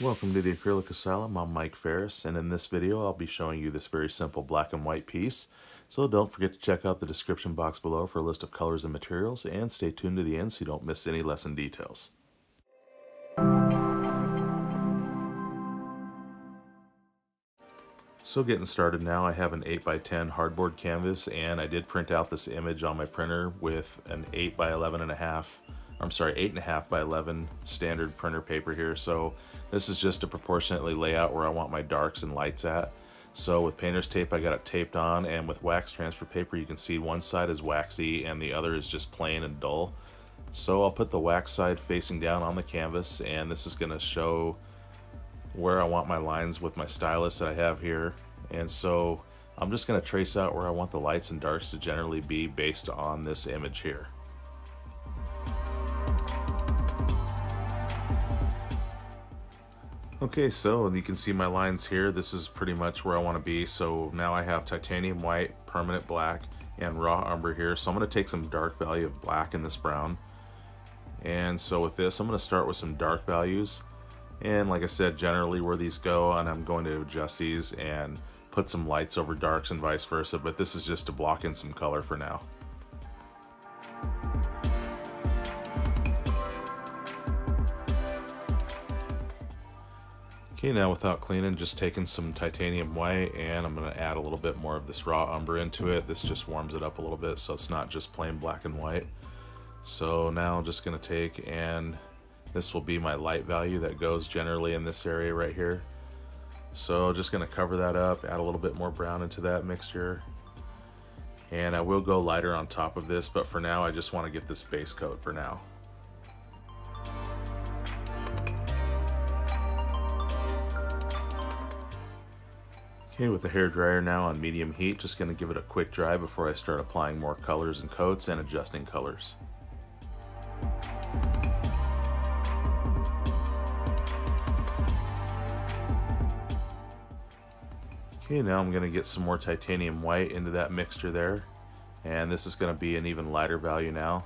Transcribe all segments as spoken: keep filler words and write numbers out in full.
Welcome to The Acrylic Asylum. I'm Mike Ferris, and in this video I'll be showing you this very simple black and white piece. So don't forget to check out the description box below for a list of colors and materials, and stay tuned to the end so you don't miss any lesson details. So getting started now, I have an eight by ten hardboard canvas, and I did print out this image on my printer with an eight by eleven and a half I'm sorry, eight and a half by eleven standard printer paper here. So this is just to proportionately lay out where I want my darks and lights at. So with painter's tape, I got it taped on, and with wax transfer paper, you can see one side is waxy and the other is just plain and dull. So I'll put the wax side facing down on the canvas, and this is gonna show where I want my lines with my stylus that I have here. And so I'm just gonna trace out where I want the lights and darks to generally be based on this image here. Okay, so you can see my lines here. This is pretty much where I want to be. So now I have titanium white, permanent black, and raw umber here. So I'm going to take some dark value of black in this brown. And so with this, I'm going to start with some dark values. And like I said, generally where these go, and I'm going to adjust these and put some lights over darks and vice versa. But this is just to block in some color for now. Okay, now without cleaning, just taking some titanium white, and I'm going to add a little bit more of this raw umber into it. This just warms it up a little bit so it's not just plain black and white. So now I'm just going to take, and this will be my light value that goes generally in this area right here. So just going to cover that up, add a little bit more brown into that mixture. And I will go lighter on top of this, but for now I just want to get this base coat for now. Okay, with the hair dryer now on medium heat, just going to give it a quick dry before I start applying more colors and coats and adjusting colors. Okay, now I'm going to get some more titanium white into that mixture there, and this is going to be an even lighter value now.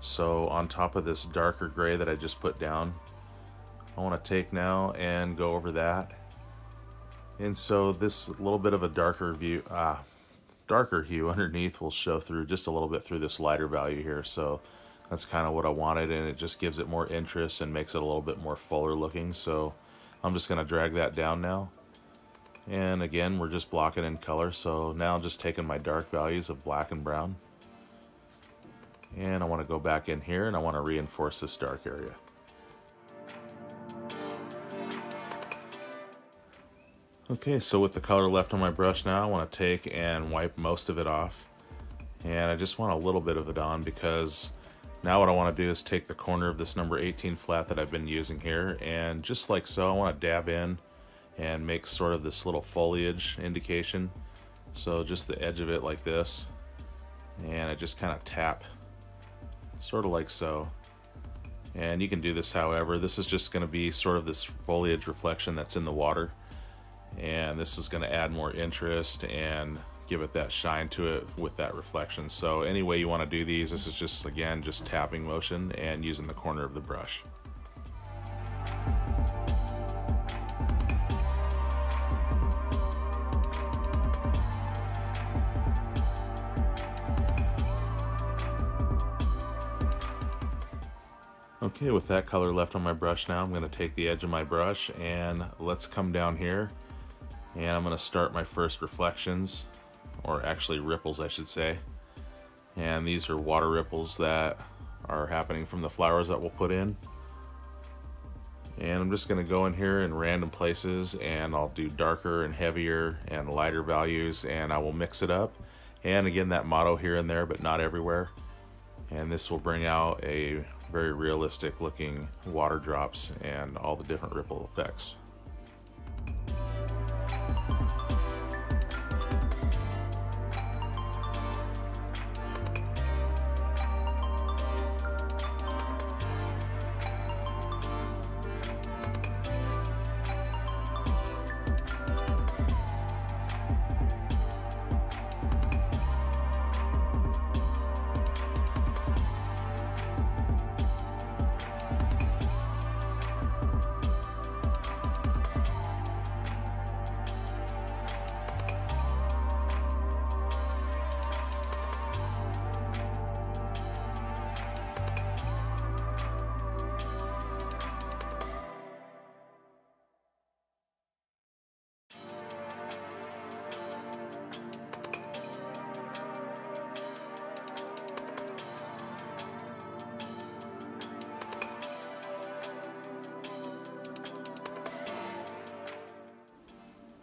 So on top of this darker gray that I just put down, I want to take now and go over that. And so this little bit of a darker view, ah, darker hue underneath will show through just a little bit through this lighter value here. So that's kind of what I wanted, and it just gives it more interest and makes it a little bit more fuller looking. So I'm just going to drag that down now. And again, we're just blocking in color. So now I'm just taking my dark values of black and brown. And I want to go back in here and I want to reinforce this dark area. Okay, so with the color left on my brush now, I want to take and wipe most of it off. And I just want a little bit of it on, because now what I want to do is take the corner of this number eighteen flat that I've been using here, and just like so, I want to dab in and make sort of this little foliage indication. So just the edge of it like this, and I just kind of tap, sort of like so. And you can do this however. This is just going to be sort of this foliage reflection that's in the water. And this is going to add more interest and give it that shine to it with that reflection. So any way you want to do these, this is just, again, just tapping motion and using the corner of the brush. Okay, with that color left on my brush now, I'm going to take the edge of my brush, and let's come down here. And I'm going to start my first reflections, or actually ripples I should say. And these are water ripples that are happening from the flowers that we'll put in. And I'm just going to go in here in random places, and I'll do darker and heavier and lighter values, and I will mix it up. And again, that motto here and there, but not everywhere. And this will bring out a very realistic looking water drops and all the different ripple effects.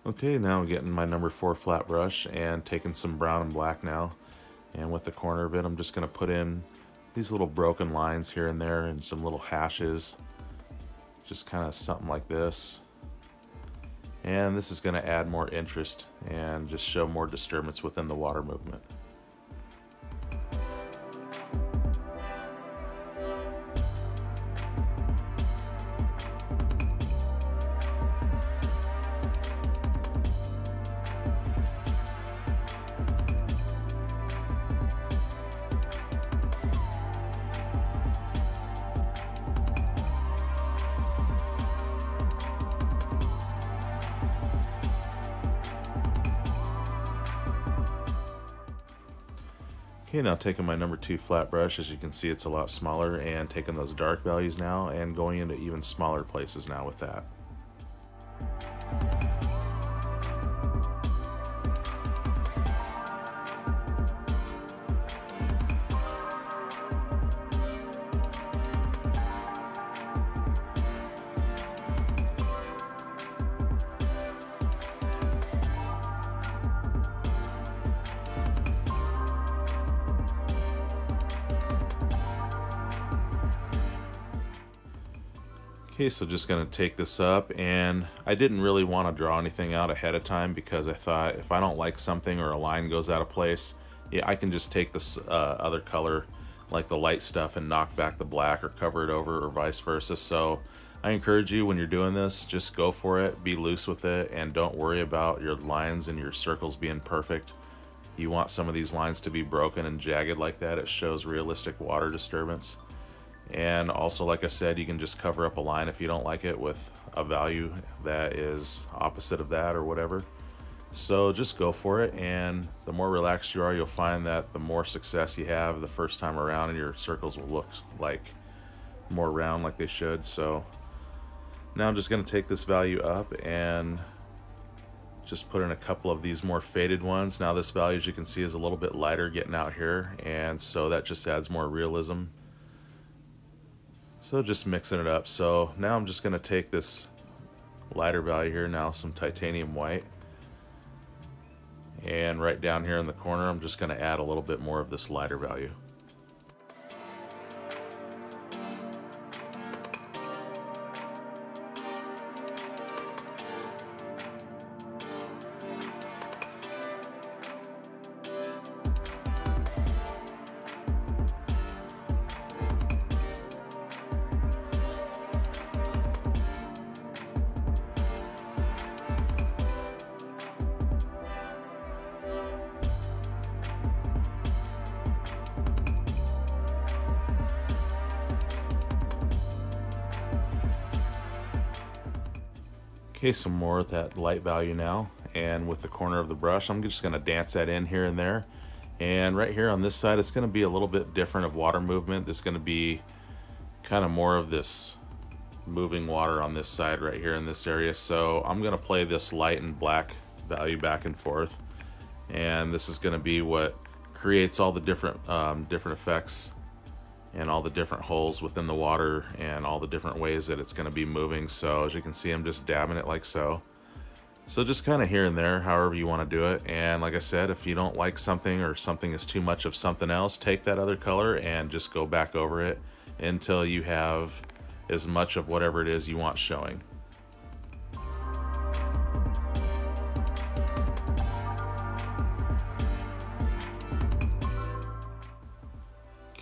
Okay, now I'm getting my number four flat brush and taking some brown and black now. And with the corner of it, I'm just going to put in these little broken lines here and there and some little hashes. Just kind of something like this. And this is going to add more interest and just show more disturbance within the water movement. Okay, now taking my number two flat brush, as you can see it's a lot smaller, and taking those dark values now and going into even smaller places now with that. Okay, so just gonna take this up, and I didn't really want to draw anything out ahead of time because I thought if I don't like something or a line goes out of place, yeah, I can just take this uh, other color, like the light stuff, and knock back the black or cover it over or vice versa. So I encourage you when you're doing this, just go for it, be loose with it, and don't worry about your lines and your circles being perfect. You want some of these lines to be broken and jagged like that. It shows realistic water disturbance. And also, like I said, you can just cover up a line if you don't like it with a value that is opposite of that or whatever. So just go for it, and the more relaxed you are, you'll find that the more success you have the first time around, and your circles will look like more round like they should. So now I'm just going to take this value up and just put in a couple of these more faded ones. Now this value, as you can see, is a little bit lighter getting out here, and so that just adds more realism. So just mixing it up. So now I'm just going to take this lighter value here, now some titanium white, and right down here in the corner I'm just going to add a little bit more of this lighter value. Okay, some more of that light value now, and with the corner of the brush I'm just going to dance that in here and there, and right here on this side it's going to be a little bit different of water movement. There's going to be kind of more of this moving water on this side right here in this area, so I'm going to play this light and black value back and forth, and this is going to be what creates all the different um, different effects and all the different holes within the water and all the different ways that it's going to be moving. So as you can see, I'm just dabbing it like so. So just kind of here and there, however you want to do it. And like I said, if you don't like something or something is too much of something else, take that other color and just go back over it until you have as much of whatever it is you want showing.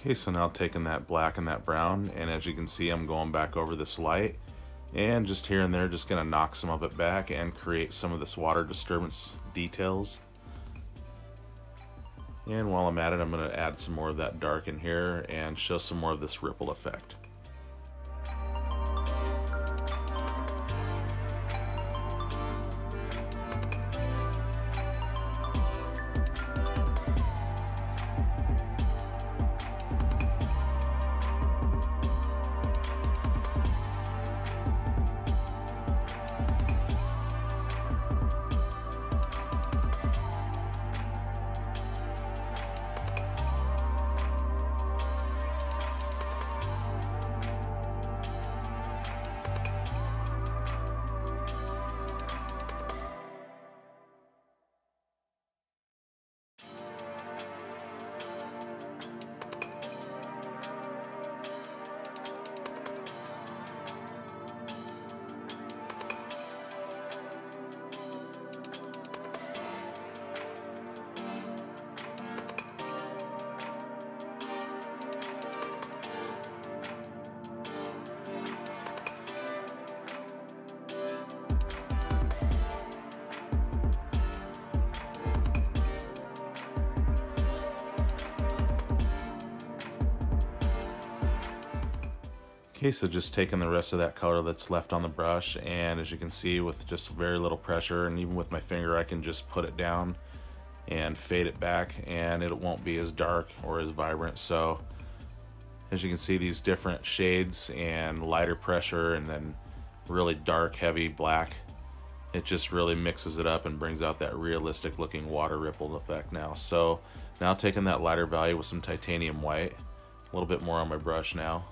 Okay, so now taking that black and that brown, and as you can see I'm going back over this light, and just here and there just going to knock some of it back and create some of this water disturbance details. And while I'm at it, I'm going to add some more of that dark in here and show some more of this ripple effect. Okay, so just taking the rest of that color that's left on the brush, and as you can see, with just very little pressure, and even with my finger, I can just put it down and fade it back, and it won't be as dark or as vibrant. So as you can see, these different shades and lighter pressure and then really dark, heavy black, it just really mixes it up and brings out that realistic looking water ripple effect now. So now taking that lighter value with some titanium white, a little bit more on my brush now.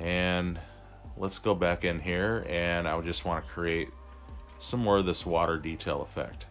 And let's go back in here, and I would just want to create some more of this water detail effect.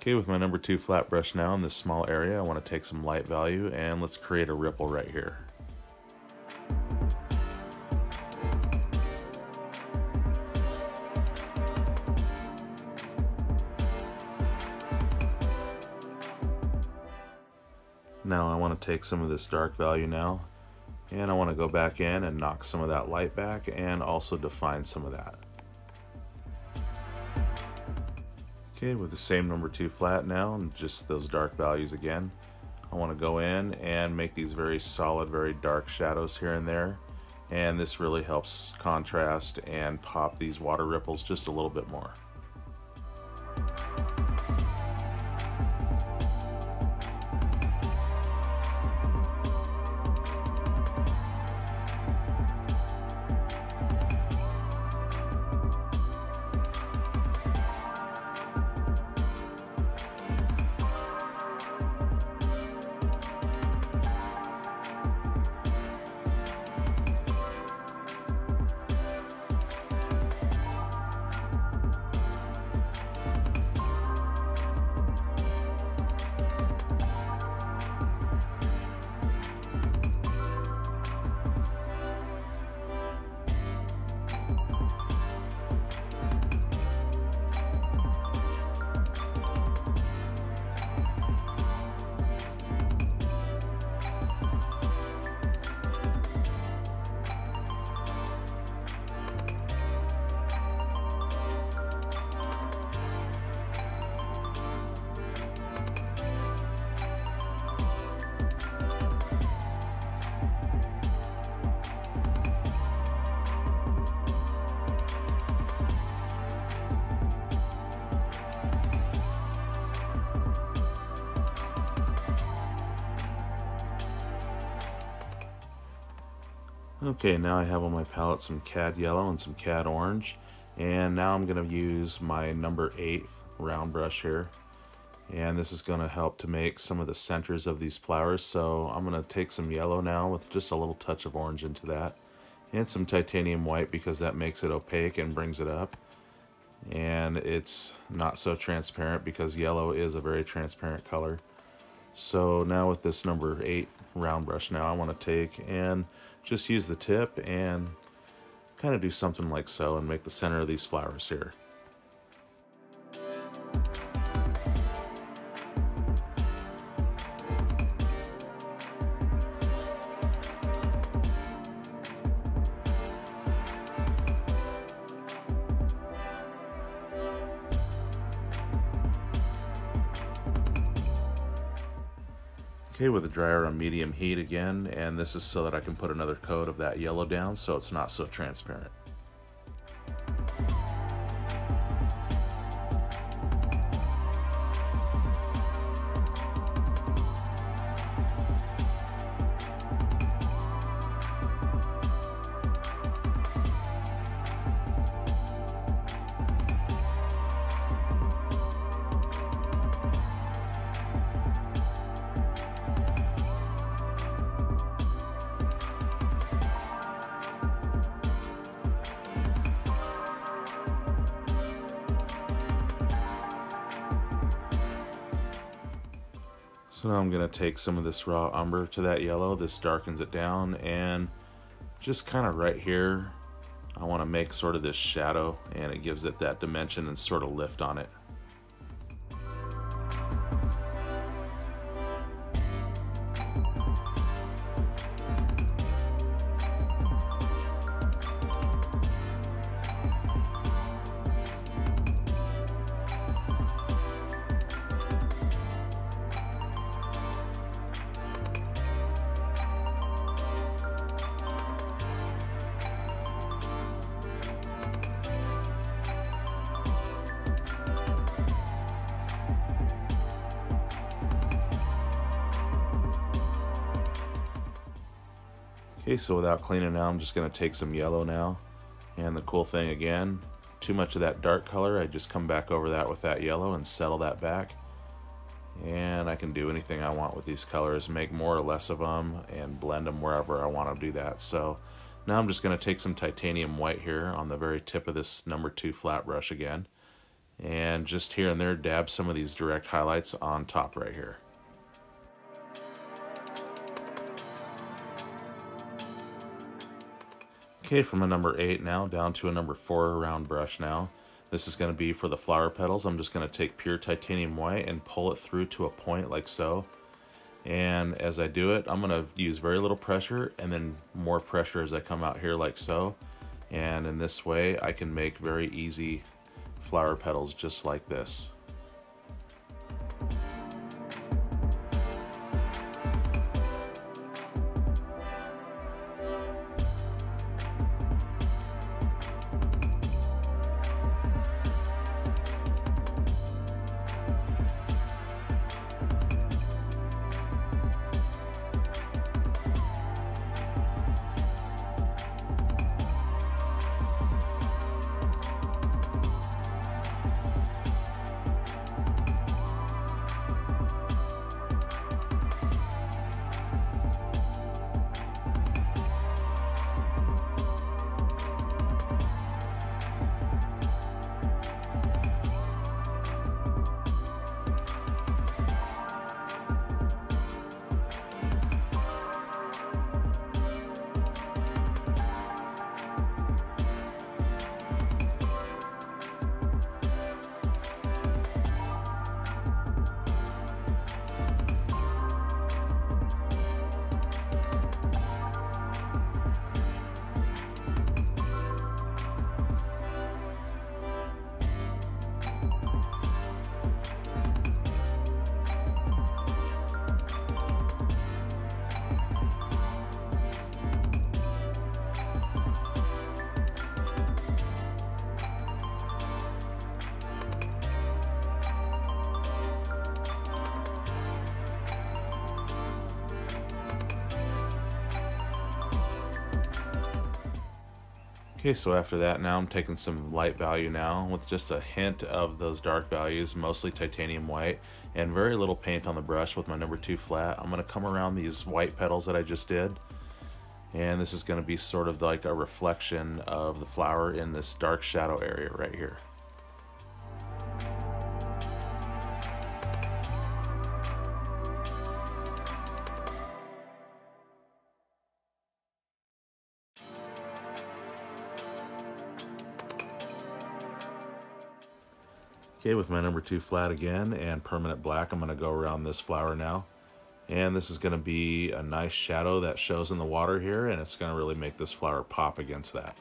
Okay, with my number two flat brush now in this small area, I want to take some light value, and let's create a ripple right here. Now I want to take some of this dark value now, and I want to go back in and knock some of that light back and also define some of that. Okay, with the same number two flat now, and just those dark values again, I want to go in and make these very solid, very dark shadows here and there, and this really helps contrast and pop these water ripples just a little bit more. Okay, now I have on my palette some Cad Yellow and some Cad Orange, and now I'm going to use my number eight round brush here, and this is going to help to make some of the centers of these flowers. So I'm going to take some yellow now with just a little touch of orange into that, and some titanium white because that makes it opaque and brings it up, and it's not so transparent because yellow is a very transparent color. So now with this number eight round brush now, I want to take and just use the tip and kind of do something like so and make the center of these flowers here. Okay, with the dryer on medium heat again, and this is so that I can put another coat of that yellow down so it's not so transparent. So now I'm going to take some of this raw umber to that yellow. This darkens it down, and just kind of right here I want to make sort of this shadow, and it gives it that dimension and sort of lift on it. Okay, so without cleaning now, I'm just going to take some yellow now. And the cool thing again, too much of that dark color, I just come back over that with that yellow and settle that back. And I can do anything I want with these colors, make more or less of them, and blend them wherever I want to do that. So now I'm just going to take some titanium white here on the very tip of this number two flat brush again. And just here and there, dab some of these direct highlights on top right here. Okay, from a number eight now down to a number four round brush now. This is going to be for the flower petals. I'm just going to take pure titanium white and pull it through to a point like so. And as I do it, I'm going to use very little pressure and then more pressure as I come out here like so. And in this way, I can make very easy flower petals just like this. Okay, so after that now I'm taking some light value now with just a hint of those dark values, mostly titanium white, and very little paint on the brush with my number two flat. I'm going to come around these white petals that I just did, and this is going to be sort of like a reflection of the flower in this dark shadow area right here. Okay, with my number two flat again and Permanent Black, I'm going to go around this flower now. And this is going to be a nice shadow that shows in the water here, and it's going to really make this flower pop against that.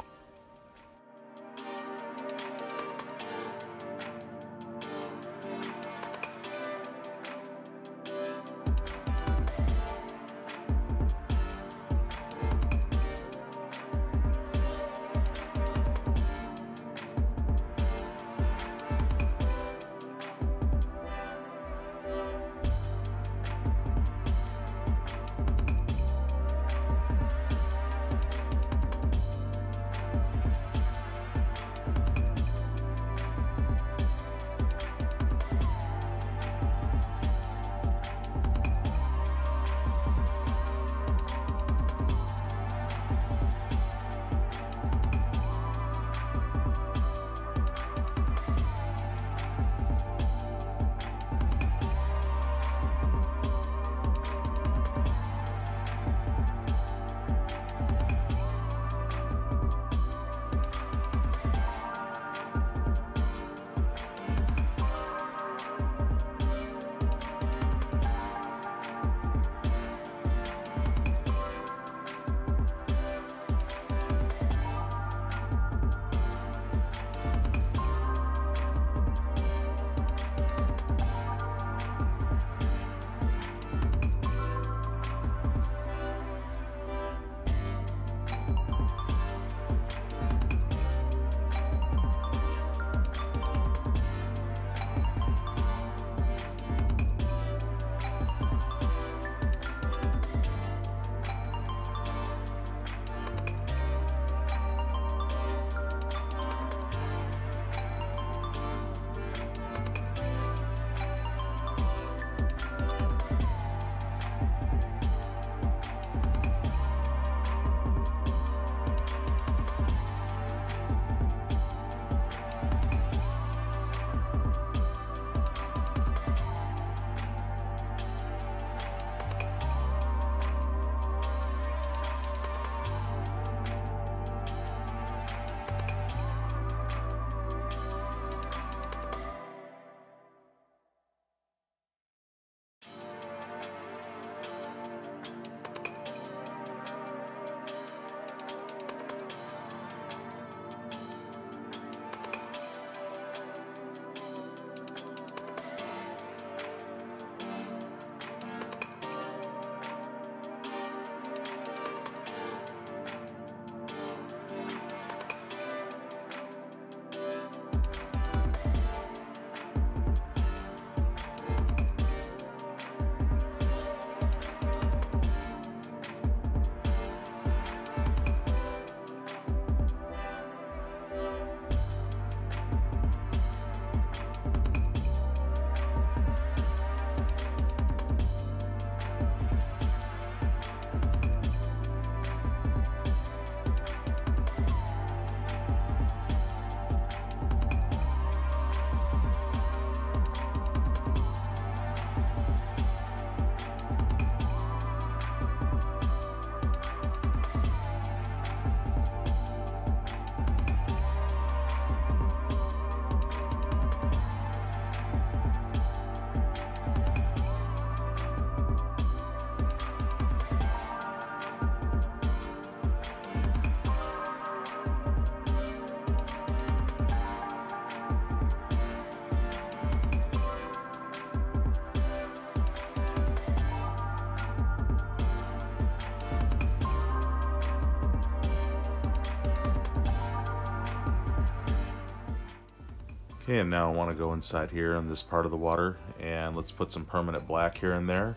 Okay, and now I want to go inside here in this part of the water, and let's put some Permanent Black here and there,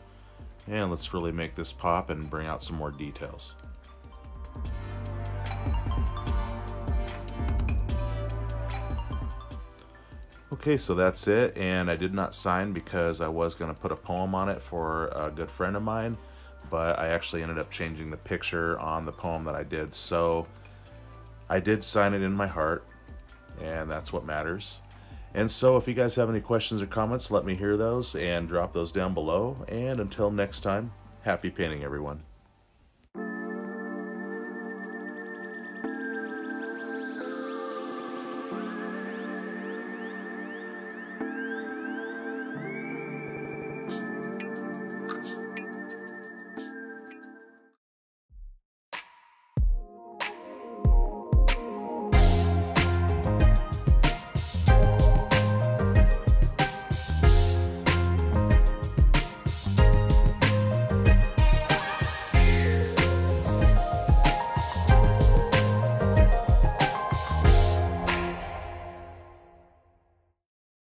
and let's really make this pop and bring out some more details. Okay, so that's it, and I did not sign because I was going to put a poem on it for a good friend of mine, but I actually ended up changing the picture on the poem that I did, so I did sign it in my heart, and that's what matters. And so if you guys have any questions or comments, let me hear those and drop those down below. And until next time, happy painting, everyone.